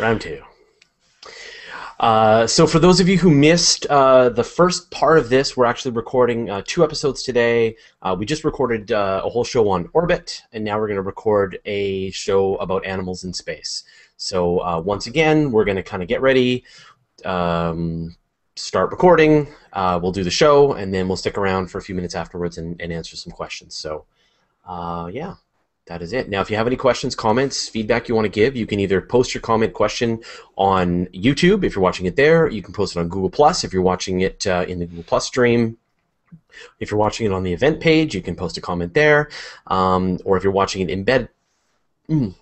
Round two. So for those of you who missed the first part of this, we're actually recording 2 episodes today. We just recorded a whole show on orbit, and now we're going to record a show about animals in space. So once again, we're going to kind of get ready, start recording, we'll do the show, and then we'll stick around for a few minutes afterwards and answer some questions. So yeah. That is it. Now, if you have any questions, comments, feedback you want to give, you can either post your comment question on YouTube if you're watching it there. You can post it on Google+ if you're watching it in the Google+ stream. If you're watching it on the event page, you can post a comment there. Or if you're watching it embedded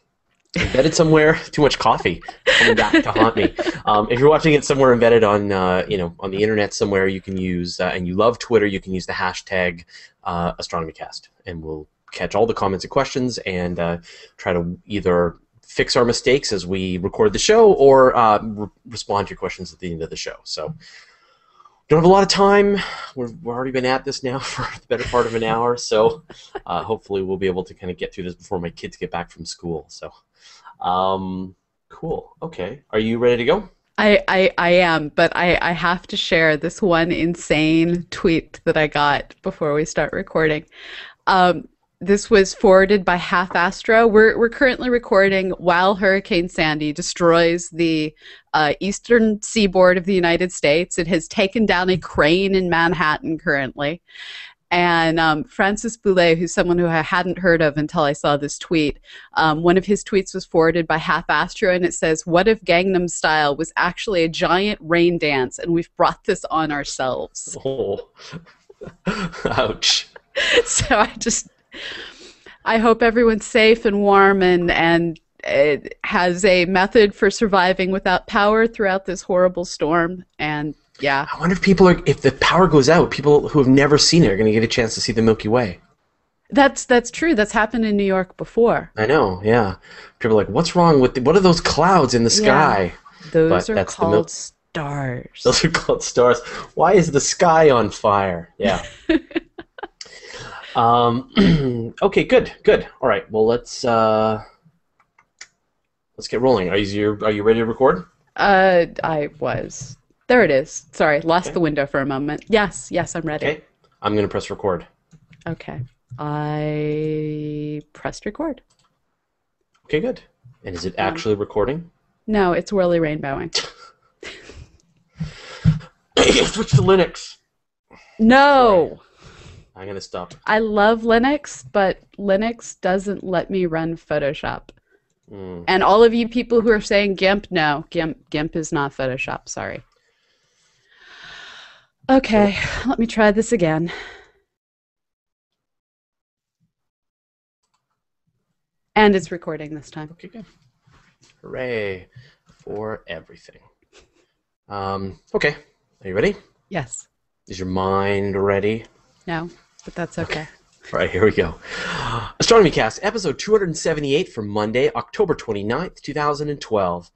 somewhere, too much coffee coming back to haunt me. If you're watching it somewhere embedded on, on the internet somewhere, you can use and you love Twitter, you can use the hashtag Astronomy Cast, and we'll catch all the comments and questions and try to either fix our mistakes as we record the show or respond to your questions at the end of the show. So don't have a lot of time. We've already been at this now for the better part of an hour, so hopefully we'll be able to kind of get through this before my kids get back from school. So cool. Okay. Are you ready to go? I am, but I have to share this one insane tweet that I got before we start recording. This was forwarded by Half Astro. We're currently recording while Hurricane Sandy destroys the eastern seaboard of the United States. It has taken down a crane in Manhattan currently. And Francis Boulet, who's someone who I hadn't heard of until I saw this tweet, one of his tweets was forwarded by Half Astro, and it says, "What if Gangnam Style was actually a giant rain dance, and we've brought this on ourselves?" Oh. Ouch. So I hope everyone's safe and warm and has a method for surviving without power throughout this horrible storm. And yeah, I wonder if if the power goes out, people who have never seen it are going to get a chance to see the Milky Way. That's true. That's happened in New York before. I know. Yeah, people are like, "What's wrong with what are those clouds in the sky?" Yeah, those are called stars. Those are called stars. Why is the sky on fire? Yeah. Okay, good. All right, well, let's get rolling. Are you ready to record? I was. There it is. Sorry, lost the window for a moment. Yes, I'm ready. Okay, I'm gonna press record. Okay, I pressed record. Okay, good. And is it actually recording? No, it's whirly rainbowing. Switch to Linux. No. Sorry. I'm going to stop. I love Linux, but Linux doesn't let me run Photoshop. Mm. And all of you people who are saying GIMP, no. GIMP is not Photoshop, sorry. Okay, let me try this again. And it's recording this time. Okay, good. Hooray for everything. Okay, are you ready? Yes. Is your mind ready? No. But that's okay. All right, here we go. Astronomy Cast, episode 278 for Monday, October 29th, 2012.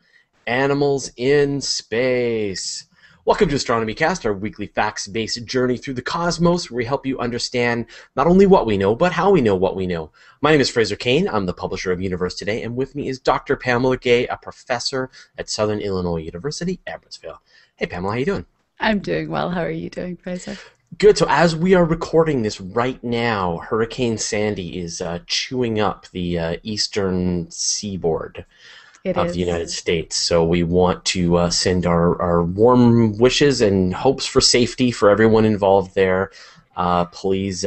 Animals in Space. Welcome to Astronomy Cast, our weekly facts-based journey through the cosmos, where we help you understand not only what we know, but how we know what we know. My name is Fraser Cain. I'm the publisher of Universe Today, and with me is Dr. Pamela Gay, a professor at Southern Illinois University, Edwardsville. Hey, Pamela, how you doing? I'm doing well. How are you doing, Fraser? Good. So as we are recording this right now, Hurricane Sandy is chewing up the eastern seaboard of the United States. So we want to send our warm wishes and hopes for safety for everyone involved there. Please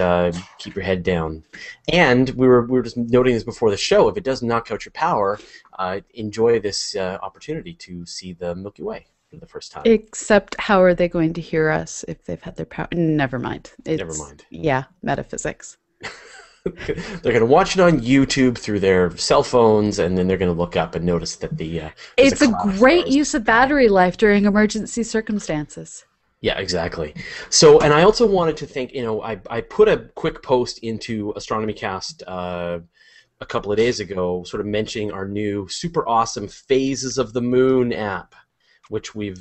keep your head down. And we were just noting this before the show. If it does knock out your power, enjoy this opportunity to see the Milky Way for the first time. Except how are they going to hear us if they've had their power? Never mind. Never mind. Yeah, metaphysics. They're going to watch it on YouTube through their cell phones, and then they're going to look up and notice that the... it's a great use of battery life during emergency circumstances. Yeah, exactly. So, and I also wanted to think, I put a quick post into Astronomy Cast a couple of days ago, sort of mentioning our new super awesome Phases of the Moon app, which we've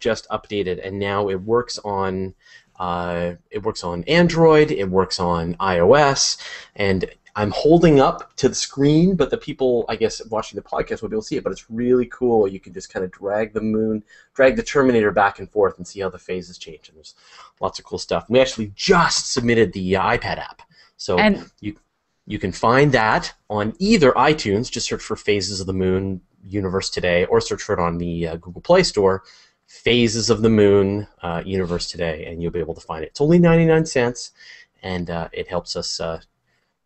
just updated, and now it works on Android, it works on iOS, and I'm holding up to the screen, but the people, I guess, watching the podcast will be able to see it, but it's really cool. You can just kind of drag the Terminator back and forth and see how the phases change, and there's lots of cool stuff. We actually just submitted the iPad app, so you can find that on either iTunes, just search for Phases of the Moon, Universe Today, or search for it on the Google Play Store, Phases of the Moon, Universe Today, and you'll be able to find it. It's only 99 cents, and it helps us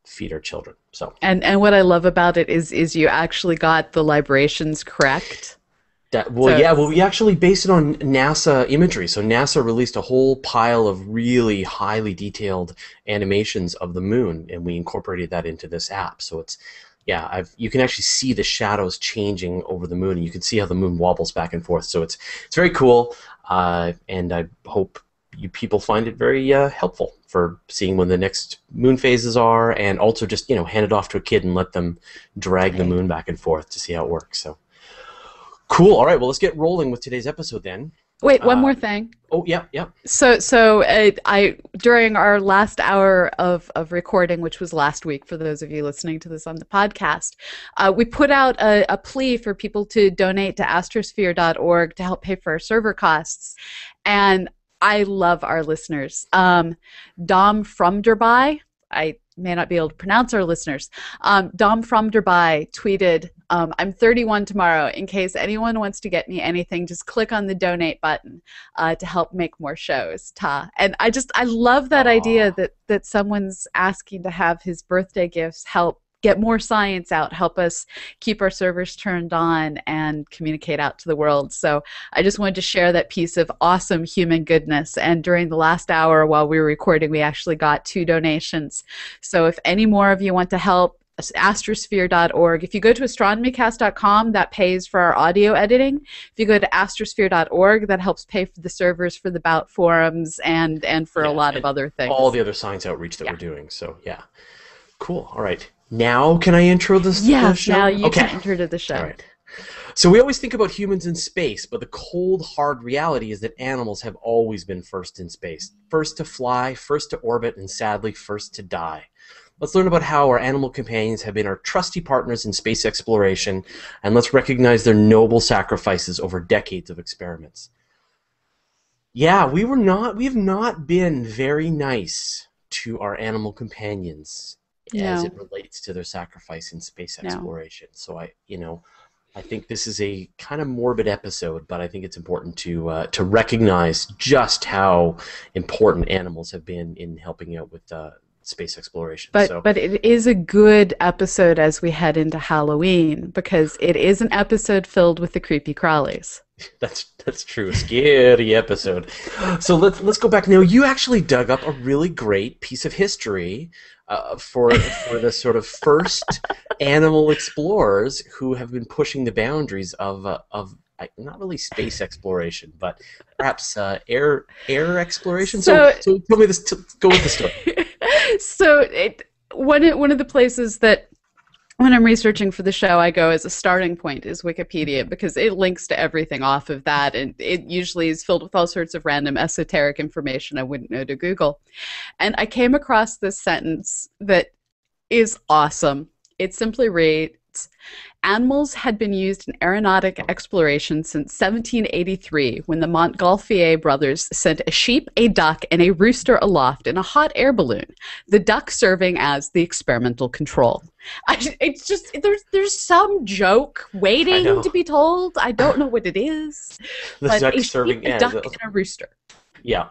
feed our children. So and what I love about it is you actually got the librations correct. We actually based it on NASA imagery. So NASA released a whole pile of really highly detailed animations of the moon, and we incorporated that into this app. So it's, yeah, you can actually see the shadows changing over the moon, and you can see how the moon wobbles back and forth. So it's very cool, and I hope you people find it very helpful for seeing when the next moon phases are, and also just, you know, hand it off to a kid and let them drag the moon back and forth to see how it works. So cool. All right, well, let's get rolling with today's episode then. Wait, one more thing. Oh, yeah. So during our last hour of recording, which was last week for those of you listening to this on the podcast, we put out a plea for people to donate to astrosphere.org to help pay for our server costs. And I love our listeners. Dom from Derby, I may not be able to pronounce our listeners. Dom from Derby tweeted, I'm 31 tomorrow. In case anyone wants to get me anything, just click on the donate button to help make more shows. Ta. And I love that idea that someone's asking to have his birthday gifts help get more science out, help us keep our servers turned on and communicate out to the world. So I just wanted to share that piece of awesome human goodness. And during the last hour while we were recording, we actually got 2 donations. So if any more of you want to help, astrosphere.org. If you go to astronomycast.com, that pays for our audio editing. If you go to astrosphere.org, that helps pay for the servers for the Bout forums and for a lot of other things. All the other science outreach that we're doing. So, yeah. Cool. All right. Now can I intro this to the show? Yes, now you can intro the show. All right. So we always think about humans in space, but the cold, hard reality is that animals have always been first in space. First to fly, first to orbit, and sadly, first to die. Let's learn about how our animal companions have been our trusty partners in space exploration, and let's recognize their noble sacrifices over decades of experiments. Yeah, we have not been very nice to our animal companions as it relates to their sacrifice in space exploration. So I think this is a kind of morbid episode, but I think it's important to recognize just how important animals have been in helping out with space exploration. But it is a good episode as we head into Halloween, because it is an episode filled with the creepy crawlies. That's true. Scary episode. So let's go back now. You actually dug up a really great piece of history for the sort of first animal explorers who have been pushing the boundaries of not really space exploration, but perhaps air exploration. So tell me this. Go with the story. So one of the places that when I'm researching for the show I go as a starting point is Wikipedia, because it links to everything off of that, and it usually is filled with all sorts of random esoteric information I wouldn't know to Google. And I came across this sentence that is awesome. It simply reads, "Animals had been used in aeronautic exploration since 1783 when the Montgolfier brothers sent a sheep, a duck, and a rooster aloft in a hot air balloon, the duck serving as the experimental control." It's just, there's some joke waiting to be told. I don't know what it is. The duck serving as a duck and a rooster. Yeah.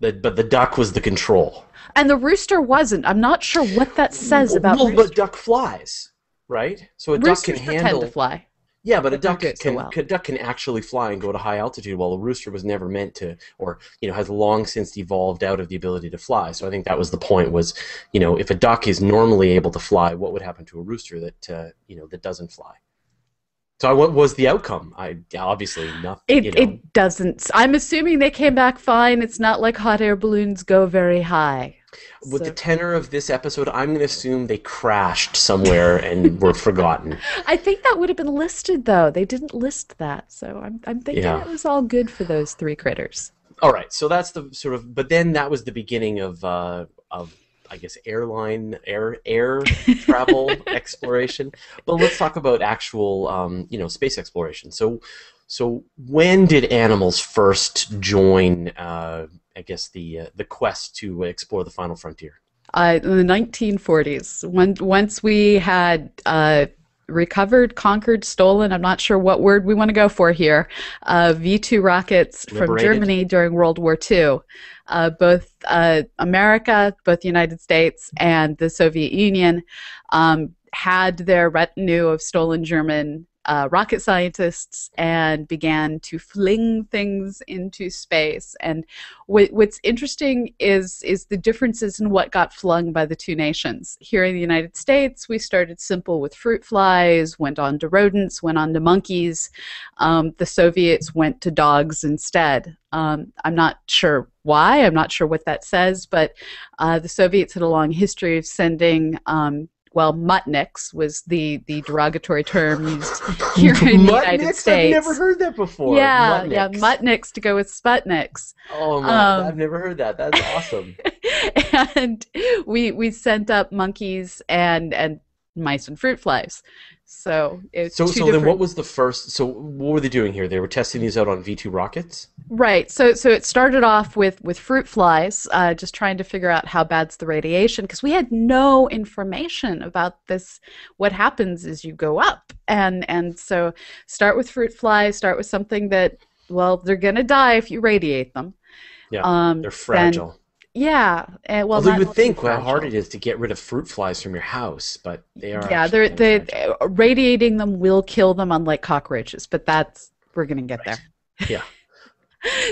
But the duck was the control. And the rooster wasn't. I'm not sure what that says about rooster. Well, but duck flies. Right, so a duck can handle. To fly. Yeah, but a duck can a duck can actually fly and go to high altitude, while a rooster was never meant to, or has long since evolved out of the ability to fly. So I think that was the point: was if a duck is normally able to fly, what would happen to a rooster that that doesn't fly? So what was the outcome? Obviously nothing. It doesn't. I'm assuming they came back fine. It's not like hot air balloons go very high. With the tenor of this episode, I'm going to assume they crashed somewhere and were forgotten. I think that would have been listed, though. They didn't list that, so I'm thinking it was all good for those three critters. All right, so that's the sort of. But then that was the beginning of I guess air travel exploration. But let's talk about actual space exploration. So when did animals first join? I guess the quest to explore the final frontier. In the 1940s, once we had recovered, conquered, stolen, I'm not sure what word we want to go for here, V2 rockets from Germany during World War II. Both America, both the United States and the Soviet Union had their retinue of stolen German rocket scientists and began to fling things into space. And what's interesting is the differences in what got flung by the two nations. Here in the United States, we started simple with fruit flies, went on to rodents, went on to monkeys. The Soviets went to dogs instead. I'm not sure why. I'm not sure what that says, but the Soviets had a long history of sending mutniks was the derogatory term used here in the United States. I've never heard that before. Yeah, mutniks. Yeah, mutniks to go with Sputniks. Oh, my, I've never heard that. That's awesome. And we sent up monkeys and mice and fruit flies. So it's then what was the first? So what were they doing here? They were testing these out on V2 rockets? Right. So it started off with fruit flies, just trying to figure out how bad's the radiation, because we had no information about this. What happens is you go up, and so start with fruit flies. Start with something that, well, they're gonna die if you radiate them. Yeah, they're fragile. Yeah. Although you would think how hard it is to get rid of fruit flies from your house, but they are. Yeah, they're radiating them will kill them, unlike cockroaches. But we're going to get there. Yeah.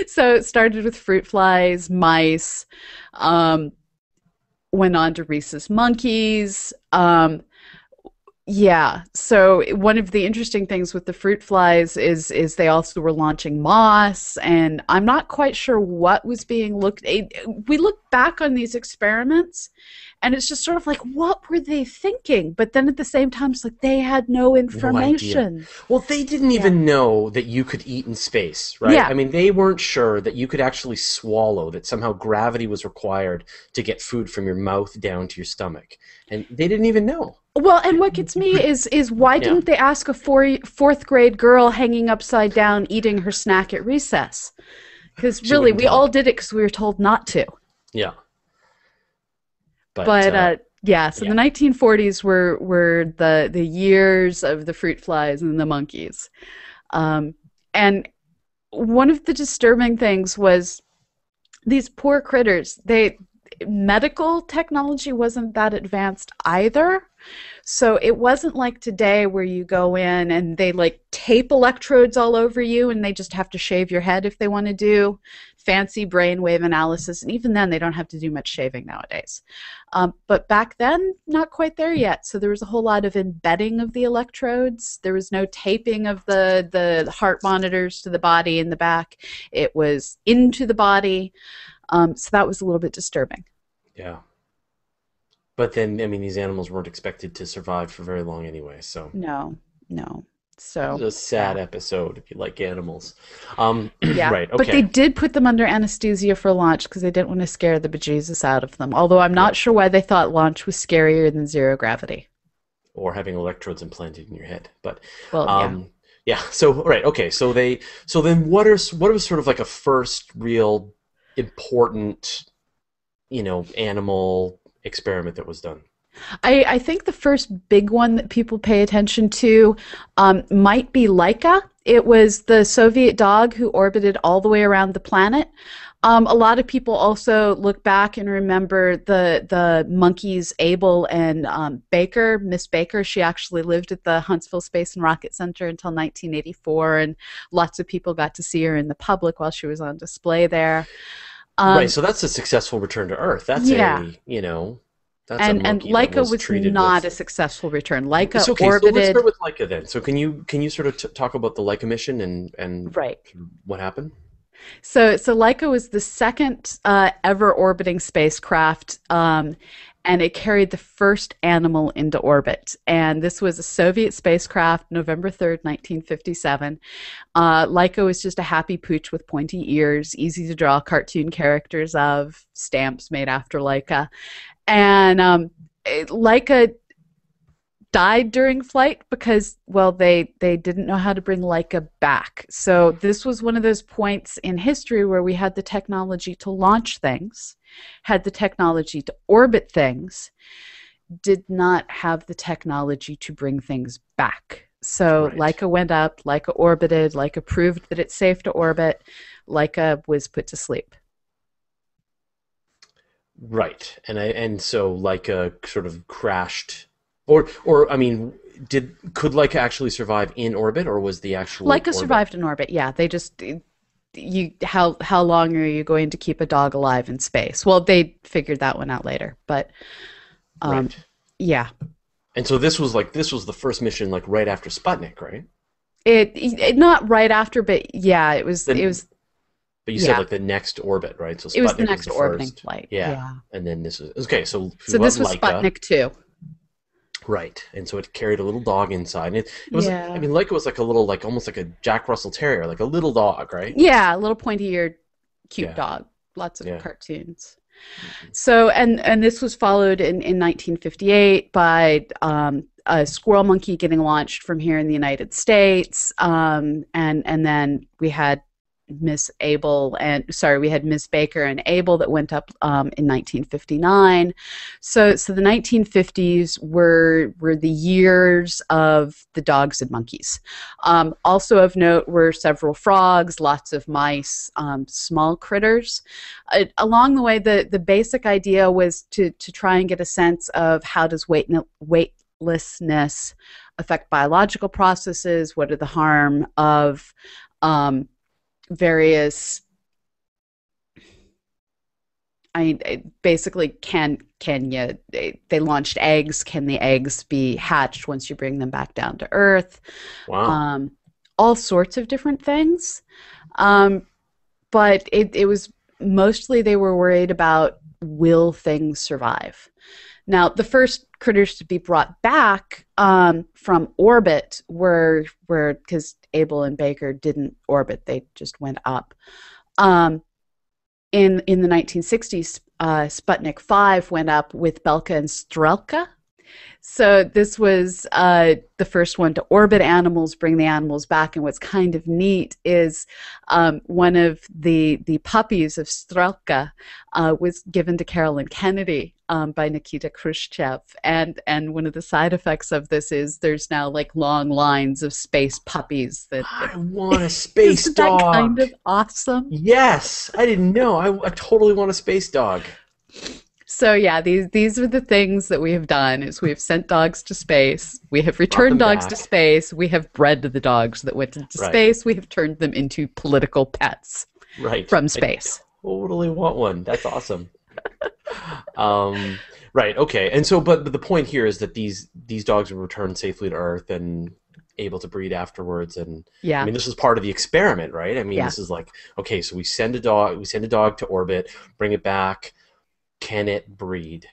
So it started with fruit flies, mice, went on to rhesus monkeys. Yeah. So one of the interesting things with the fruit flies is they also were launching moss, and I'm not quite sure what was being looked at. We look back on these experiments, and it's just sort of like, what were they thinking? But then at the same time, it's like they had no information. No idea. Well, they didn't even know that you could eat in space, right? Yeah. I mean, they weren't sure that you could actually swallow, that somehow gravity was required to get food from your mouth down to your stomach. And they didn't even know. Well, and what gets me is why didn't they ask a fourth grade girl hanging upside down eating her snack at recess? Because really, we all did it because we were told not to. Yeah. But the 1940s were the years of the fruit flies and the monkeys. And one of the disturbing things was these poor critters, medical technology wasn't that advanced either. So it wasn't like today where you go in and they like tape electrodes all over you and they just have to shave your head if they want to do fancy brainwave analysis. And even then, they don't have to do much shaving nowadays. But back then, not quite there yet. So there was a whole lot of embedding of the electrodes. There was no taping of the heart monitors to the body in the back. It was into the body. So that was a little bit disturbing. Yeah. But then, I mean, these animals weren't expected to survive for very long anyway, so. No. So. It was a sad episode if you like animals. Yeah. Right, okay. But they did put them under anesthesia for launch because they didn't want to scare the bejesus out of them, although I'm not sure why they thought launch was scarier than zero gravity. Or having electrodes implanted in your head. But, So, right, okay. So they. So then what was sort of like a first real important, animal experiment that was done? I think the first big one that people pay attention to might be Laika. It was the Soviet dog who orbited all the way around the planet. A lot of people also look back and remember the monkeys Able and Baker, Miss Baker. She actually lived at the Huntsville Space and Rocket Center until 1984, and lots of people got to see her in the public while she was on display there. Right, so that's a successful return to Earth. That's a That's and Laika was not a successful return. Laika orbited. So let's start with Laika then. So can you sort of talk about the Laika mission and right. what happened? So Laika was the second ever orbiting spacecraft, and it carried the first animal into orbit. And this was a Soviet spacecraft, November 3rd, 1957. Laika was just a happy pooch with pointy ears, easy to draw cartoon characters of, stamps made after Laika. And Laika died during flight because, well, they didn't know how to bring Laika back. So this was one of those points in history where we had the technology to launch things, had the technology to orbit things, did not have the technology to bring things back. So right. Laika went up, Laika orbited, Laika proved that it's safe to orbit, Laika was put to sleep. Right, and so Laika sort of crashed, or I mean, could Laika actually survive in orbit, or was the actual Laika survived in orbit? Yeah, they just how long are you going to keep a dog alive in space? Well, they figured that one out later, but right. yeah. And so this was the first mission like right after Sputnik, right? It not right after, but yeah, it was. But you said like the next orbit, right? So Sputnik was the next orbiting flight. Yeah. And then this is okay. So this was Sputnik 2. Right, and so it carried a little dog inside. It was, I mean, Laika was like a little, like almost like a Jack Russell Terrier, like a little dog, right? Yeah, a little pointy-eared, cute dog. Lots of cartoons. Mm-hmm. So, and this was followed in 1958 by a squirrel monkey getting launched from here in the United States, and then we had. Miss Baker and Able that went up in 1959. So the 1950s were the years of the dogs and monkeys. Also of note were several frogs, lots of mice, small critters. Along the way, the basic idea was to try and get a sense of how does weightlessness affect biological processes. What are the harm of various, I mean, basically, they launched eggs. Can the eggs be hatched once you bring them back down to Earth? Wow. All sorts of different things. But it was mostly they were worried about, will things survive? Now, the first critters to be brought back from orbit were because Able and Baker didn't orbit; they just went up. In the 1960s, Sputnik 5 went up with Belka and Strelova. So this was the first one to orbit animals, bring the animals back, and what's kind of neat is one of the puppies of Strelka was given to Carolyn Kennedy by Nikita Khrushchev, and one of the side effects of this is there's now like long lines of space puppies that I want a space dog. Isn't that kind of awesome? Yes, I didn't know. I totally want a space dog. So yeah, these are the things that we have done is we have sent dogs to space, we have returned dogs to space, we have bred the dogs that went into space, we have turned them into political pets from space. I totally want one. That's awesome. Right, okay. And so but the point here is that these dogs were returned safely to Earth and able to breed afterwards, and I mean this was part of the experiment, right? I mean this is like, okay, so we send a dog to orbit, bring it back. Can it breed?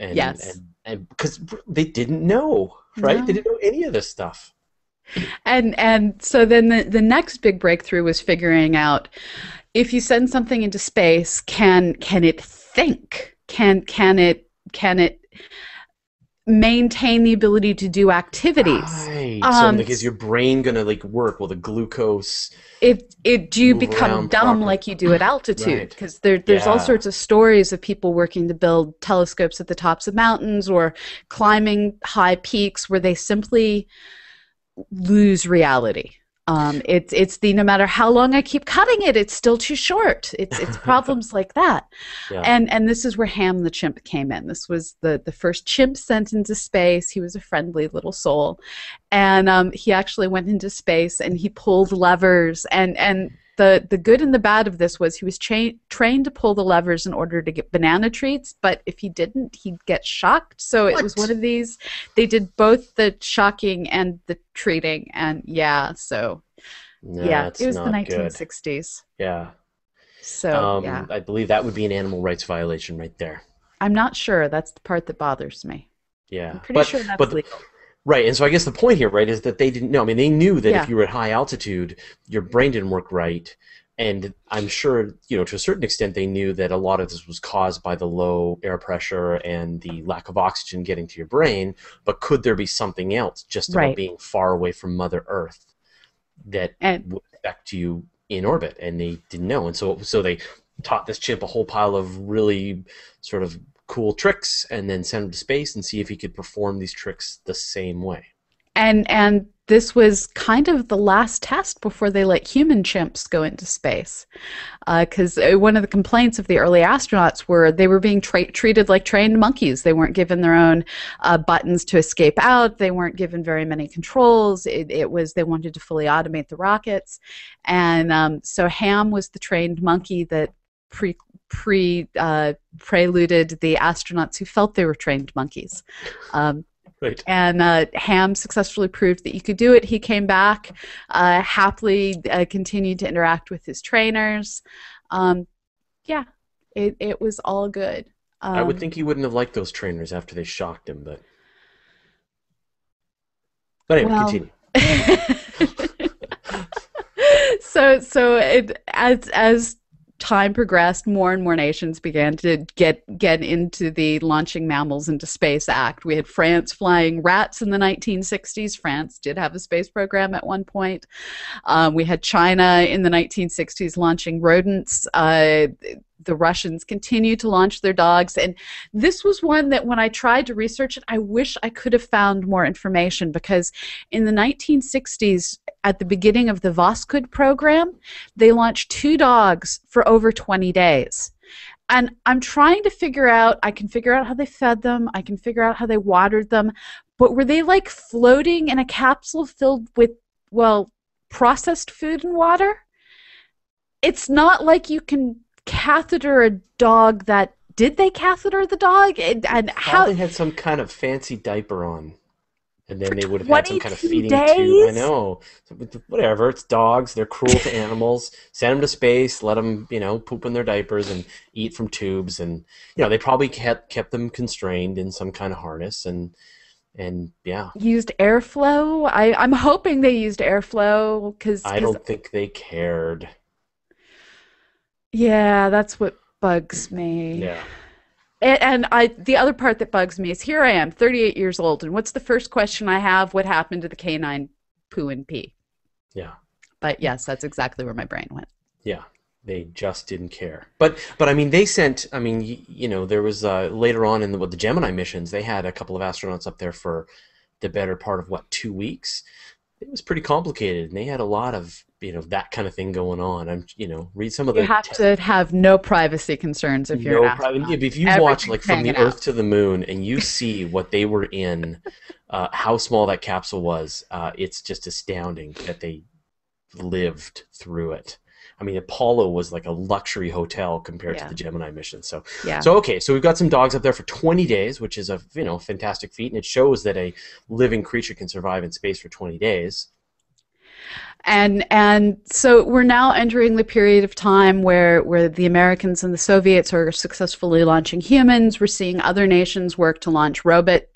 And, yes. And because they didn't know, right? No. They didn't know any of this stuff. And so then the next big breakthrough was figuring out if you send something into space, can it think? Can it maintain the ability to do activities? Right. So like, is your brain gonna like work? Will the glucose? Do you become dumb properly? Like you do at altitude? Because there's all sorts of stories of people working to build telescopes at the tops of mountains or climbing high peaks where they simply lose reality. It's the no matter how long I keep cutting it, it's still too short. It's problems like that, and this is where Ham the chimp came in. This was the first chimp sent into space. He was a friendly little soul, and he actually went into space and he pulled levers and The good and the bad of this was he was trained to pull the levers in order to get banana treats, but if he didn't, he'd get shocked. So it was one of these. They did both the shocking and the treating, and it was the 1960s. Yeah. So I believe that would be an animal rights violation right there. I'm not sure. That's the part that bothers me. Yeah. I'm pretty sure that's legal. Right, and so I guess the point here, right, is that they didn't know. I mean, they knew that if you were at high altitude, your brain didn't work right, and I'm sure, you know, to a certain extent, they knew that a lot of this was caused by the low air pressure and the lack of oxygen getting to your brain, but could there be something else just about being far away from Mother Earth that would affect you in orbit? And they didn't know, and so they taught this chimp a whole pile of really sort of cool tricks, and then send him to space and see if he could perform these tricks the same way. And this was kind of the last test before they let human chimps go into space, because one of the complaints of the early astronauts were they were being treated like trained monkeys. They weren't given their own buttons to escape out. They weren't given very many controls. It was they wanted to fully automate the rockets, and so Ham was the trained monkey that preluded the astronauts who felt they were trained monkeys. And Ham successfully proved that you could do it. He came back, happily continued to interact with his trainers. It was all good. I would think he wouldn't have liked those trainers after they shocked him, but anyway, continue. As time progressed, more and more nations began to get into the Launching Mammals into Space Act. We had France flying rats in the 1960s. France did have a space program at one point. We had China in the 1960s launching rodents. The Russians continue to launch their dogs. And this was one that when I tried to research it, I wish I could have found more information, because in the 1960s, at the beginning of the Voskhod program, they launched 2 dogs for over 20 days. And I'm trying to figure out, I can figure out how they fed them, I can figure out how they watered them, but were they like floating in a capsule filled with, well, processed food and water? It's not like you can catheter a dog that... Did they catheter the dog? And how... They had some kind of fancy diaper on. And then they would have had some kind of feeding tube. I know. Whatever. It's dogs. They're cruel to animals. Send them to space. Let them, you know, poop in their diapers and eat from tubes. And, you know, they probably kept them constrained in some kind of harness. And yeah. Used airflow? I'm hoping they used airflow, because... I don't think they cared. Yeah, that's what bugs me. Yeah. And the other part that bugs me is here I am, 38 years old, and what's the first question I have? What happened to the canine poo and pee? Yeah. But yes, that's exactly where my brain went. Yeah, they just didn't care. But I mean, they sent, I mean, you know, there was later on in the Gemini missions, they had a couple of astronauts up there for the better part of, what, 2 weeks? It was pretty complicated, and they had a lot of, you know, that kind of thing going on. Read some of the... You have to have no privacy concerns if you're an astronaut. If you watch, like, From the Earth to the Moon, and you see what they were in, how small that capsule was, it's just astounding that they lived through it. I mean, Apollo was like a luxury hotel compared to the Gemini mission. So we've got some dogs up there for 20 days, which is a, you know, fantastic feat, and it shows that a living creature can survive in space for 20 days. And so we're now entering the period of time where the Americans and the Soviets are successfully launching humans. We're seeing other nations work to launch rodents.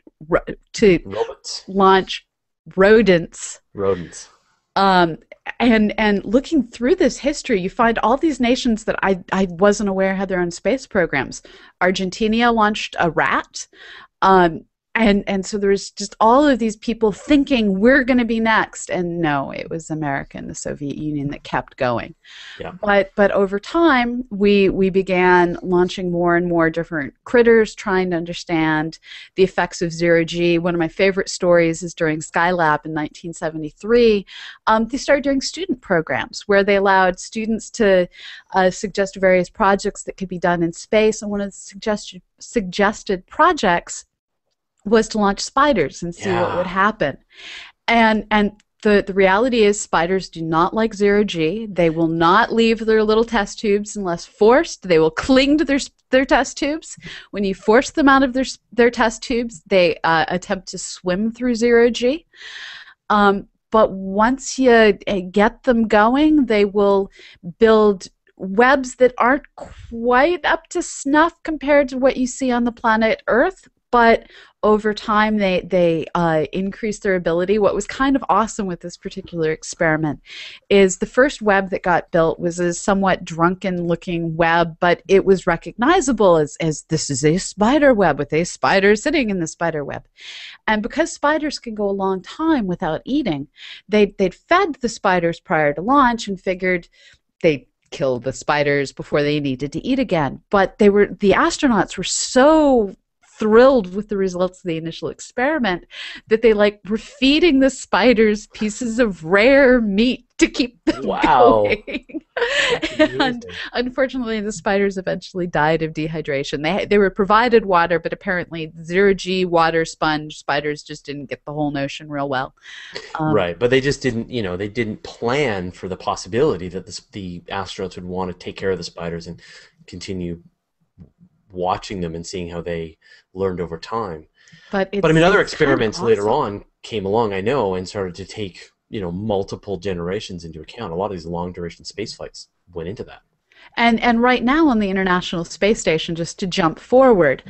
Rodents. And looking through this history, you find all these nations that I wasn't aware had their own space programs. Argentina launched a rat. And so there was just all of these people thinking we're going to be next, and no, it was America and the Soviet Union that kept going. Yeah. But over time, we began launching more and more different critters, trying to understand the effects of zero-G. One of my favorite stories is during Skylab in 1973, they started doing student programs where they allowed students to suggest various projects that could be done in space, and one of the suggested projects was to launch spiders and see what would happen. And The reality is spiders do not like zero-G. They will not leave their little test tubes unless forced. They will cling to their test tubes. When you force them out of their test tubes, they attempt to swim through zero-G. But once you get them going, they will build webs that aren't quite up to snuff compared to what you see on the planet Earth, but over time they increased their ability. What was kind of awesome with this particular experiment is the first web that got built was a somewhat drunken-looking web, but it was recognizable as this is a spider web with a spider sitting in the spider web. And because spiders can go a long time without eating, they'd fed the spiders prior to launch and figured they'd kill the spiders before they needed to eat again. But the astronauts were so thrilled with the results of the initial experiment that they were feeding the spiders pieces of rare meat to keep them going. And unfortunately, the spiders eventually died of dehydration. They were provided water, but apparently zero-G water sponge spiders just didn't get the whole notion real well. Right, but they just didn't, they didn't plan for the possibility that the astronauts would want to take care of the spiders and continue watching them and seeing how they learned over time. But I mean, other experiments kind of awesome later on came along, I know, and started to take multiple generations into account. A lot of these long-duration space flights went into that. And right now on the International Space Station, just to jump forward,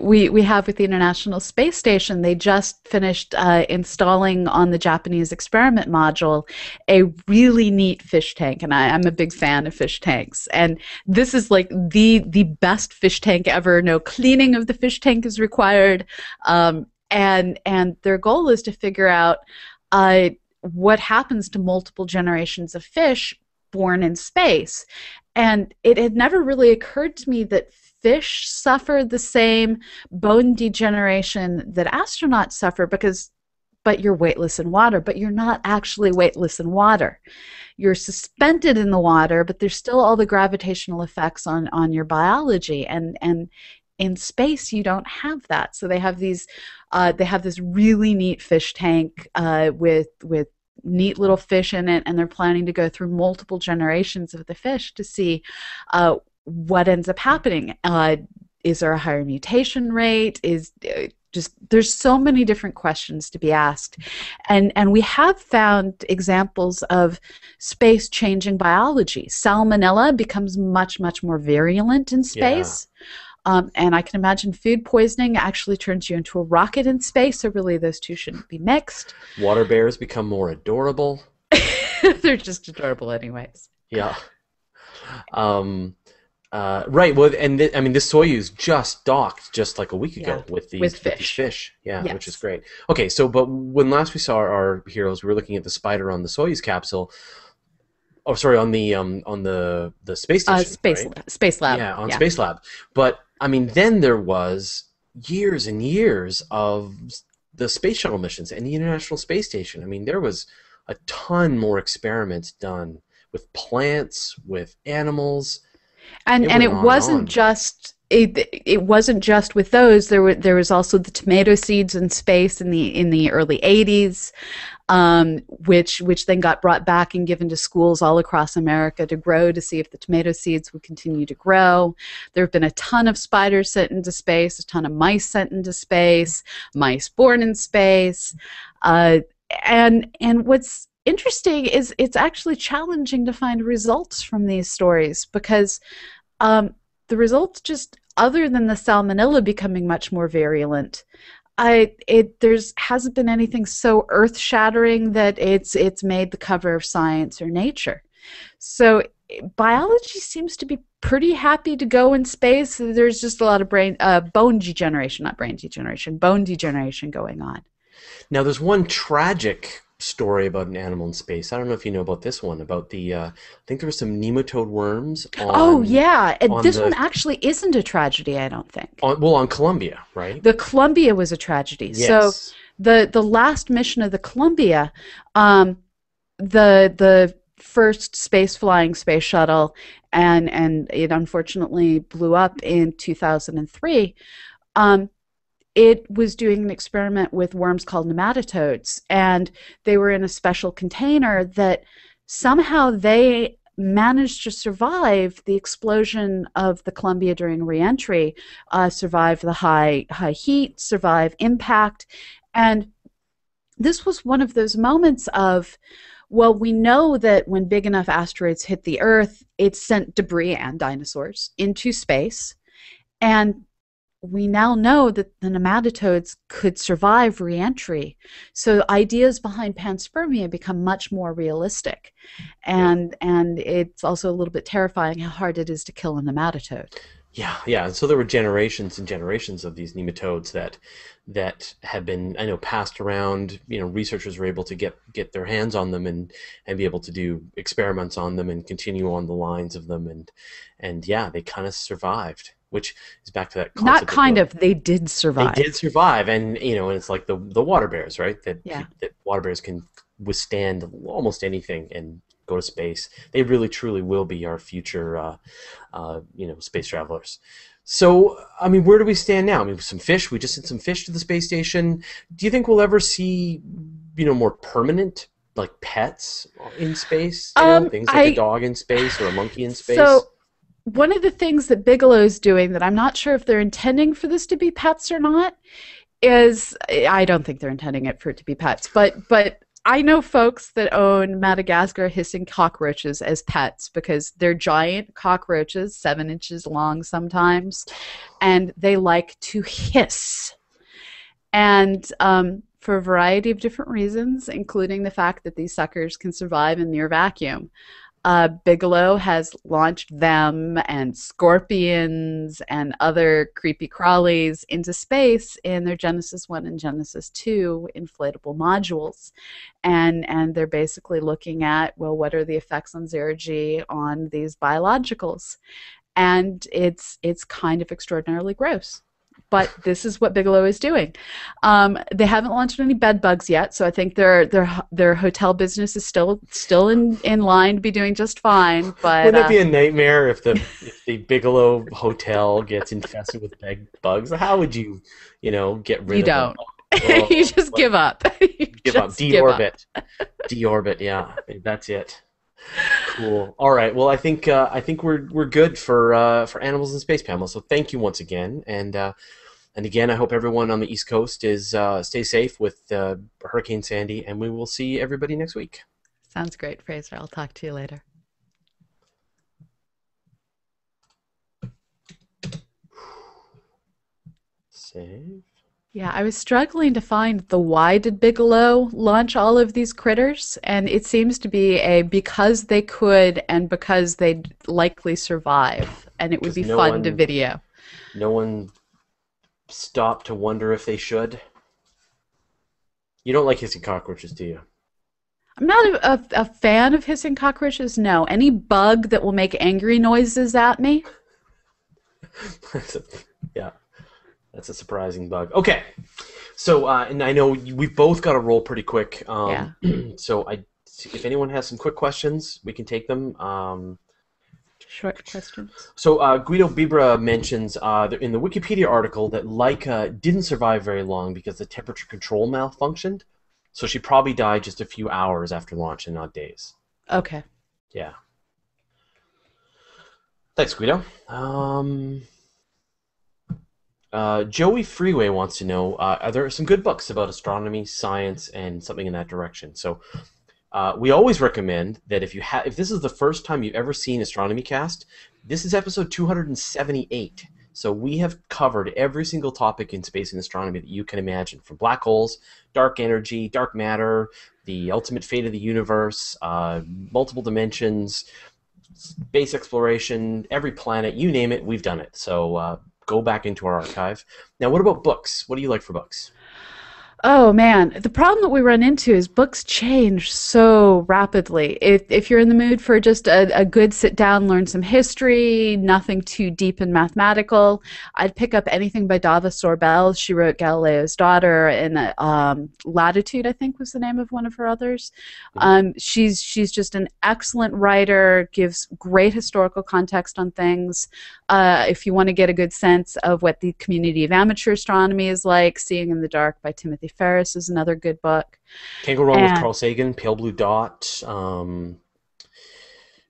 we have with the International Space Station, they just finished installing on the Japanese experiment module a really neat fish tank, and I'm a big fan of fish tanks. And this is like the best fish tank ever. No cleaning of the fish tank is required, and their goal is to figure out what happens to multiple generations of fish born in space. And it had never really occurred to me that fish suffer the same bone degeneration that astronauts suffer, but you're weightless in water, but you're not actually weightless in water. You're suspended in the water, but there's still all the gravitational effects on your biology, and in space you don't have that. So they have this really neat fish tank with neat little fish in it, and they're planning to go through multiple generations of the fish to see what ends up happening. Is there a higher mutation rate? There's so many different questions to be asked, and we have found examples of space changing biology. Salmonella becomes much more virulent in space. Yeah. And I can imagine food poisoning actually turns you into a rocket in space, so really those two shouldn't be mixed. Water bears become more adorable. They're just adorable anyways. Yeah. Right, well, and the Soyuz just docked just like a week ago with fish. Yeah, yes. Which is great. Okay, so but when last we saw our heroes, we were looking at the spider on the Soyuz capsule. Oh, sorry, on the space station. Space Lab. Yeah, on Space Lab. But I mean, then there was years and years of the space shuttle missions and the International Space Station. I mean, there was a ton more experiments done with plants, with animals, It wasn't just with those. There was also the tomato seeds in space in the early 80s, which then got brought back and given to schools all across America to grow to see if the tomato seeds would continue to grow. There have been a ton of spiders sent into space, a ton of mice sent into space, mice born in space, and what's interesting is it's actually challenging to find results from these stories because the results, just other than the salmonella becoming much more virulent, there hasn't been anything so earth-shattering that it's made the cover of Science or Nature. So biology seems to be pretty happy to go in space. There's just a lot of bone degeneration going on. Now, there's one tragic story about an animal in space. I don't know if you know about this one. About the, I think there were some nematode worms. This one actually isn't a tragedy, I don't think. On Columbia, right? The Columbia was a tragedy. Yes. So the last mission of the Columbia, the first space flying space shuttle, and it unfortunately blew up in 2003. it was doing an experiment with worms called nematodes, and they were in a special container that somehow they managed to survive the explosion of the Columbia during reentry, survive the high heat, survive impact. And this was one of those moments of, well, we know that when big enough asteroids hit the Earth, it sent debris and dinosaurs into space. And we now know that the nematodes could survive reentry. So ideas behind panspermia become much more realistic. And it's also a little bit terrifying how hard it is to kill a nematode. Yeah, and so there were generations and generations of these nematodes that had been, I know, passed around. You know, researchers were able to get their hands on them and be able to do experiments on them and continue on the lines of them, and yeah, they kind of survived. Which is back to that concept. Not kind of, they did survive. They did survive, and you know, and it's like the water bears, right? That water bears can withstand almost anything and go to space. They really truly will be our future, space travelers. So, I mean, where do we stand now? I mean, some fish. We just sent some fish to the space station. Do you think we'll ever see, more permanent, like pets in space? Things like a dog in space or a monkey in space. So, one of the things that Bigelow's doing that I'm not sure if they're intending for this to be pets or not is, I don't think they're intending it for it to be pets, but I know folks that own Madagascar hissing cockroaches as pets because they're giant cockroaches, 7 inches long sometimes, and they like to hiss. And for a variety of different reasons, including the fact that these suckers can survive in near vacuum. Bigelow has launched them and scorpions and other creepy crawlies into space in their Genesis 1 and Genesis 2 inflatable modules. And they're basically looking at, well, what are the effects on zero-G on these biologicals? And it's kind of extraordinarily gross. But this is what Bigelow is doing. They haven't launched any bed bugs yet, so I think their hotel business is still in line to be doing just fine. But wouldn't it be a nightmare if the Bigelow hotel gets infested with bed bugs? How would you get rid of them? Well, you just give up. Deorbit. Deorbit. Yeah, that's it. Cool. All right. Well, I think we're good for animals in space, Pamela. So thank you once again, and again, I hope everyone on the East Coast is stay safe with Hurricane Sandy, and we will see everybody next week. Sounds great, Fraser. I'll talk to you later. Save. Yeah, I was struggling to find the why did Bigelow launch all of these critters, and it seems to be because they could and because they'd likely survive, and it would be fun to video. No one stopped to wonder if they should. You don't like hissing cockroaches, do you? I'm not a fan of hissing cockroaches, no. Any bug that will make angry noises at me? Yeah. That's a surprising bug. Okay, so and I know we've both got to roll pretty quick. So if anyone has some quick questions, we can take them. Short questions. So Guido Bibra mentions in the Wikipedia article that Laika didn't survive very long because the temperature control malfunctioned, so she probably died just a few hours after launch and not days. Okay. Yeah. Thanks, Guido. Joey Freeway wants to know, are there some good books about astronomy, science, and something in that direction? So we always recommend that if this is the first time you've ever seen Astronomy Cast, this is episode 278. So we have covered every single topic in space and astronomy that you can imagine, from black holes, dark energy, dark matter, the ultimate fate of the universe, multiple dimensions, space exploration, every planet, you name it, we've done it. So go back into our archive. Now, what about books? What do you like for books? Oh, man. The problem that we run into is books change so rapidly. If you're in the mood for just a good sit-down, learn some history, nothing too deep and mathematical, I'd pick up anything by Dava Sobel. She wrote Galileo's Daughter and Latitude, I think was the name of one of her others. She's just an excellent writer, gives great historical context on things. If you want to get a good sense of what the community of amateur astronomy is like, Seeing in the Dark by Timothy Ferris is another good book. Can't go wrong with Carl Sagan, Pale Blue Dot.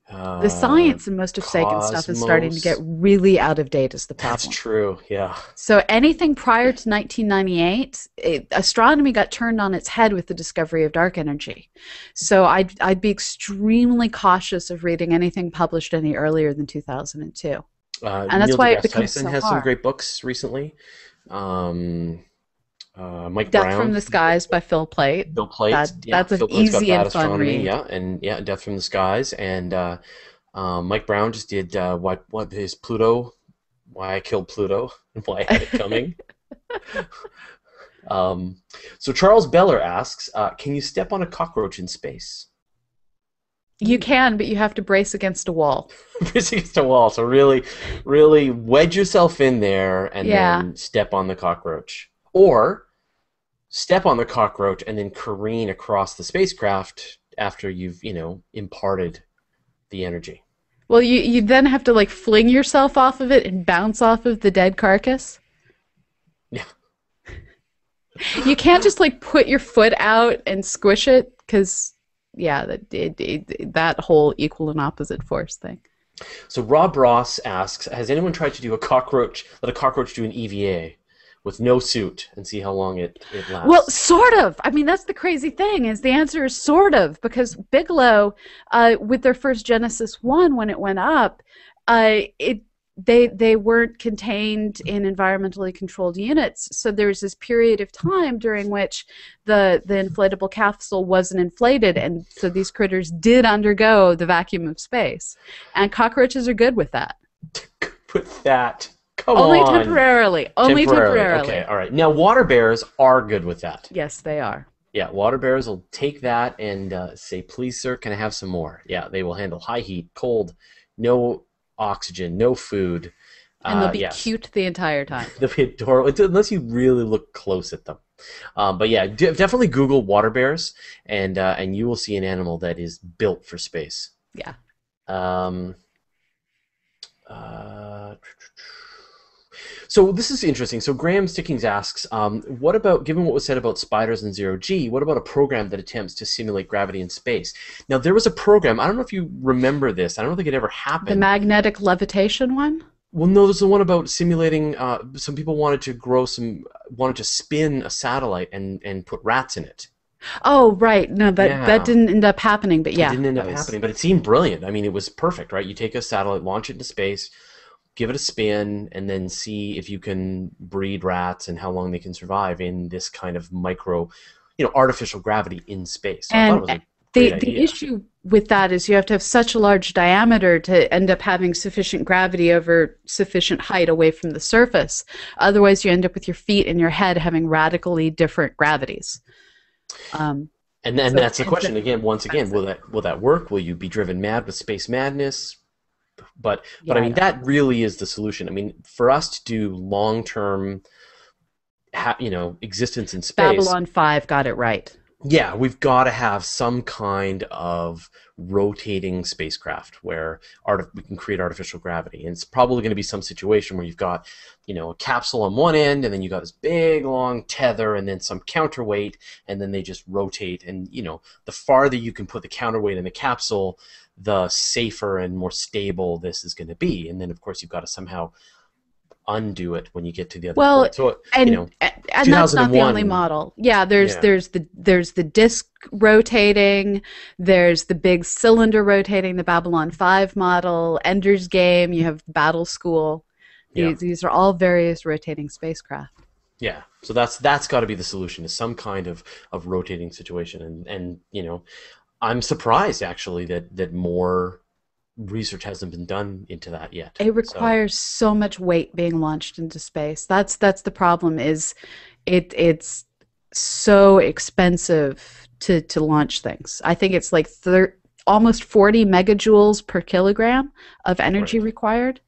The science in most of Sagan's stuff is starting to get really out of date is the problem. That's true, yeah. So anything prior to 1998, astronomy got turned on its head with the discovery of dark energy. So I'd be extremely cautious of reading anything published any earlier than 2002. And that's why it becomes so hard. Neil deGrasse Tyson has some great books recently. Death from the Skies by Phil Plait. Bill Plait. That's an easy and fun read. Yeah, and yeah, Death from the Skies. And Mike Brown just did what is Pluto? Why I Killed Pluto and Why I Had It Coming. So Charles Beller asks, can you step on a cockroach in space? You can, but you have to brace against a wall. Brace against a wall. So really, really wedge yourself in there and then step on the cockroach. Or step on the cockroach and then careen across the spacecraft after you've, you know, imparted the energy. Well, you then have to, like, fling yourself off of it and bounce off of the dead carcass. Yeah. You can't just, like, put your foot out and squish it because, yeah, that whole equal and opposite force thing. So Rob Ross asks, has anyone tried to do let a cockroach do an EVA? With no suit and see how long it lasts. Well, sort of. I mean, that's the crazy thing is the answer is sort of, because Bigelow, with their first Genesis 1 when it went up, they weren't contained in environmentally controlled units. So there was this period of time during which the inflatable capsule wasn't inflated, and so these critters did undergo the vacuum of space. And cockroaches are good with that. Only temporarily. Okay, all right. Now, water bears are good with that. Yes, they are. Yeah, water bears will take that and say, please, sir, can I have some more? Yeah, they will handle high heat, cold, no oxygen, no food. And they'll be cute the entire time. They'll be adorable, unless you really look close at them. But yeah, definitely Google water bears, and you will see an animal that is built for space. Yeah. So this is interesting. So Graham Stickings asks, what about, given what was said about spiders in zero-G, what about a program that attempts to simulate gravity in space? Now, there was a program. I don't know if you remember this. I don't think it ever happened. The magnetic levitation one? Well, no, there's the one about simulating, some people wanted to spin a satellite and put rats in it. Oh, right. No, that didn't end up happening, but yeah. It didn't end up happening, but it seemed brilliant. I mean, it was perfect, right? You take a satellite, launch it into space, give it a spin, and then see if you can breed rats and how long they can survive in this kind of micro, you know, artificial gravity in space. So and I thought it was the issue with that is you have to have such a large diameter to end up having sufficient gravity over sufficient height away from the surface. Otherwise, you end up with your feet and your head having radically different gravities. And that's the question again. Once again, will that work? Will you be driven mad with space madness? But I mean, that really is the solution. I mean, for us to do long-term, you know, existence in space. Babylon 5 got it right. Yeah, we've got to have some kind of rotating spacecraft where we can create artificial gravity. And it's probably going to be some situation where you've got, you know, a capsule on one end, and then you've got this big, long tether, and then some counterweight, and then they just rotate. And, you know, the farther you can put the counterweight in the capsule, the safer and more stable this is going to be. And then, of course, you've got to somehow undo it when you get to the other point. So, and, you know, and that's not the only model. Yeah, there's the disc rotating, there's the big cylinder rotating, the Babylon 5 model, Ender's Game, you have Battle School. These are all various rotating spacecraft. Yeah, so that's got to be the solution, is some kind of rotating situation. And you know, I'm surprised, actually, that more research hasn't been done into that yet. It requires so much weight being launched into space. That's the problem. Is it's so expensive to launch things. I think it's like almost 40 megajoules per kilogram of energy required.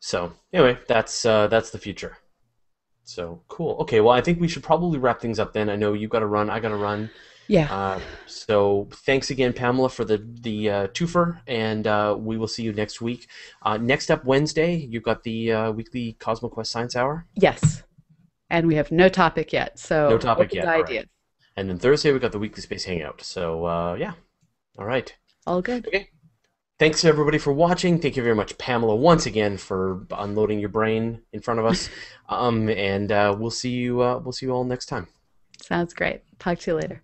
So anyway, that's the future. So cool. Okay, well, I think we should probably wrap things up then. I know you got to run. I got to run. Yeah. So thanks again, Pamela, for the twofer, and we will see you next week. Next up Wednesday, you've got the weekly CosmoQuest Science Hour. Yes. And we have no topic yet. So no topic yet. Ideas. Right. And then Thursday we got the weekly space hangout. So yeah. All right. All good. Okay. Thanks everybody for watching. Thank you very much, Pamela, once again for unloading your brain in front of us. And we'll see you all next time. Sounds great. Talk to you later.